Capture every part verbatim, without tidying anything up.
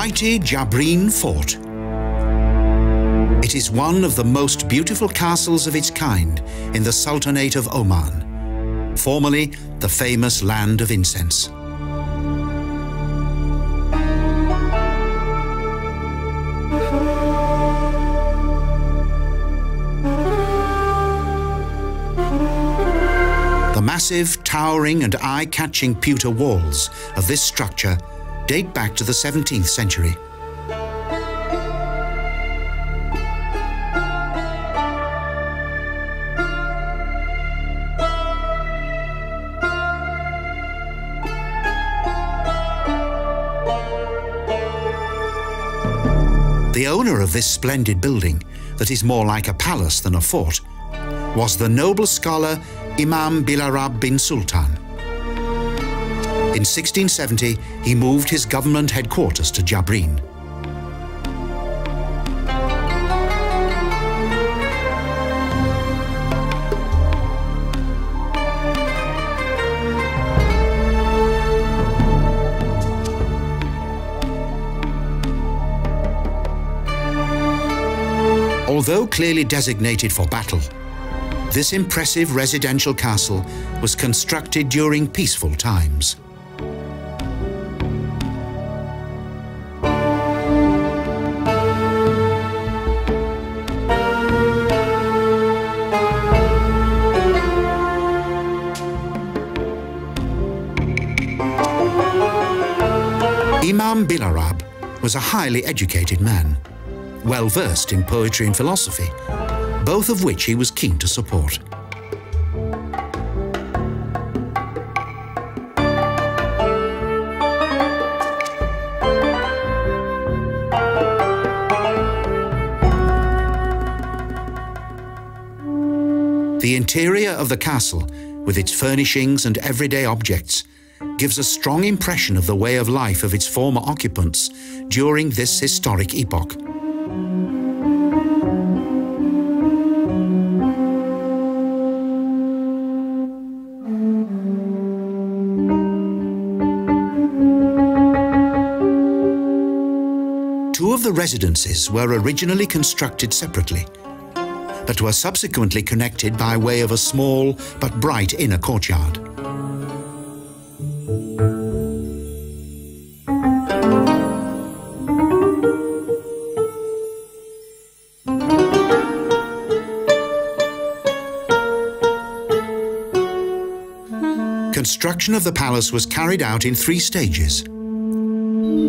mighty Jabrin Fort. It is one of the most beautiful castles of its kind in the Sultanate of Oman, formerly the famous Land of Incense. The massive, towering and eye-catching pewter walls of this structure date back to the seventeenth century. The owner of this splendid building, that is more like a palace than a fort, was the noble scholar Imam Bilarab bin Sultan. In sixteen seventy, he moved his government headquarters to Jabrin. Although clearly designated for battle, this impressive residential castle was constructed during peaceful times. Imam Bilarab was a highly educated man, well versed in poetry and philosophy, both of which he was keen to support. The interior of the castle, with its furnishings and everyday objects, gives a strong impression of the way of life of its former occupants during this historic epoch. Two of the residences were originally constructed separately, but were subsequently connected by way of a small but bright inner courtyard. Construction of the palace was carried out in three stages.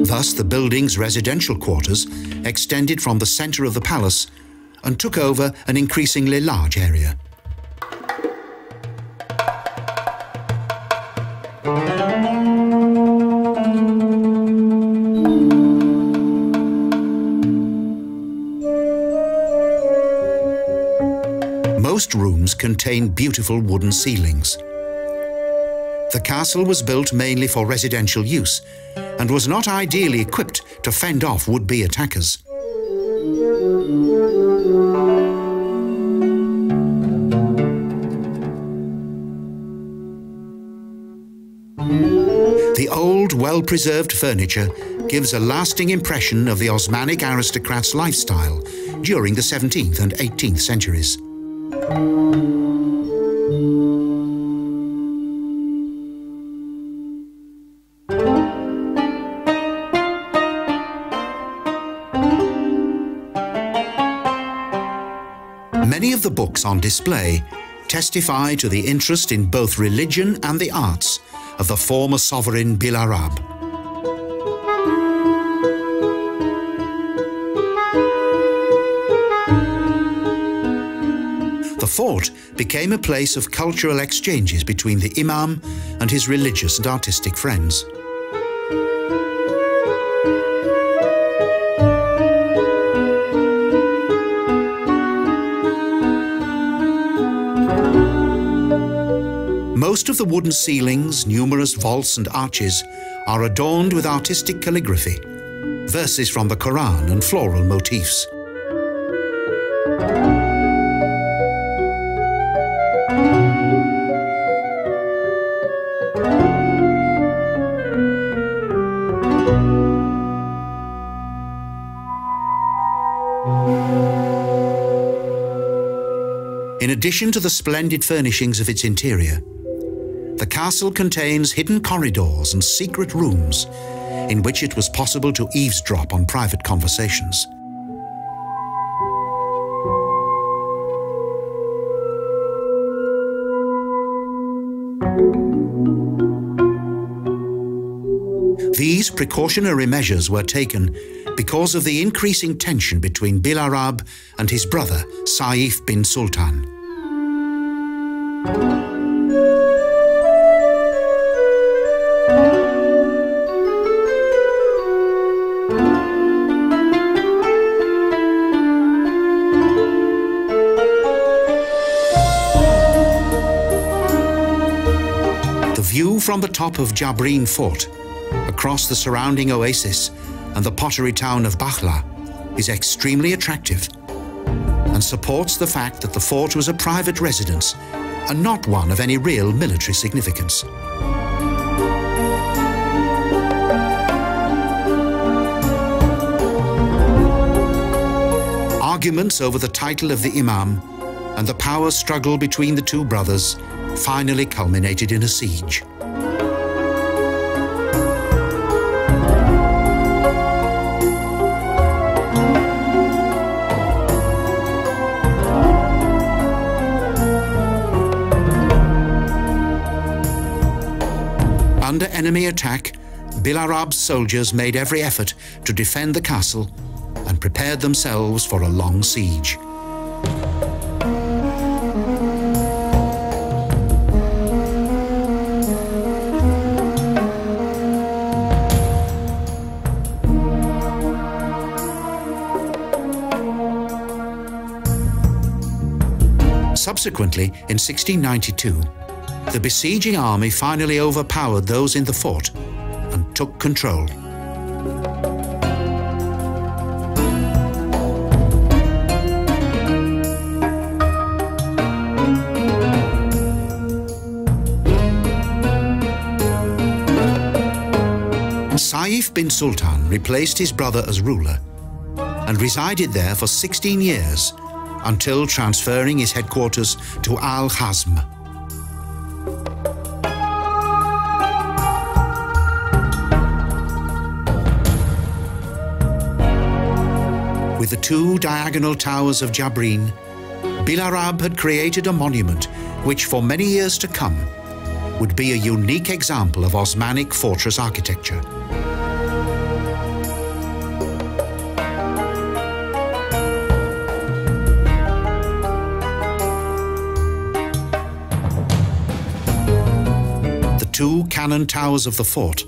Thus, the building's residential quarters extended from the centre of the palace and took over an increasingly large area. Most rooms contain beautiful wooden ceilings. The castle was built mainly for residential use, and was not ideally equipped to fend off would-be attackers. The old, well-preserved furniture gives a lasting impression of the Osmanic aristocrats' lifestyle during the seventeenth and eighteenth centuries. Many of the books on display testify to the interest in both religion and the arts of the former sovereign Bilarab. The fort became a place of cultural exchanges between the Imam and his religious and artistic friends. Most of the wooden ceilings, numerous vaults and arches are adorned with artistic calligraphy, verses from the Koran and floral motifs. In addition to the splendid furnishings of its interior, the castle contains hidden corridors and secret rooms in which it was possible to eavesdrop on private conversations. These precautionary measures were taken because of the increasing tension between Bilarab and his brother, Saif bin Sultan. The view from the top of Jabrin Fort across the surrounding oasis and the pottery town of Bahla is extremely attractive and supports the fact that the fort was a private residence and not one of any real military significance. Arguments over the title of the Imam and the power struggle between the two brothers finally culminated in a siege. Under enemy attack, Bilarab's soldiers made every effort to defend the castle and prepared themselves for a long siege. Subsequently, in sixteen ninety-two, the besieging army finally overpowered those in the fort and took control. Saif bin Sultan replaced his brother as ruler and resided there for sixteen years until transferring his headquarters to Al-Hazm. With the two diagonal towers of Jabrin, Bilarab had created a monument which for many years to come would be a unique example of Osmanic fortress architecture. The two cannon towers of the fort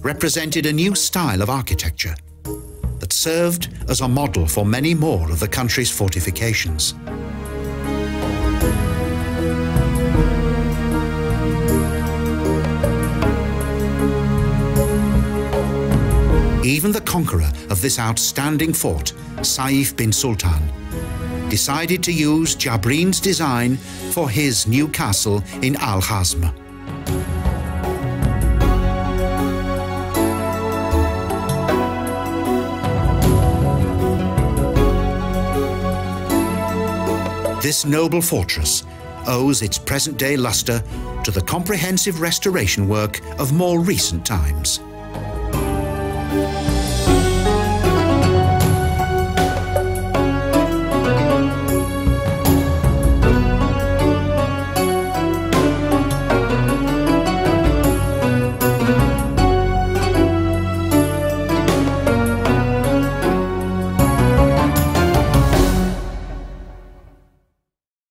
represented a new style of architecture that served as a model for many more of the country's fortifications. Even the conqueror of this outstanding fort, Saif bin Sultan, decided to use Jabrin's design for his new castle in Al-Hazma. This noble fortress owes its present-day luster to the comprehensive restoration work of more recent times.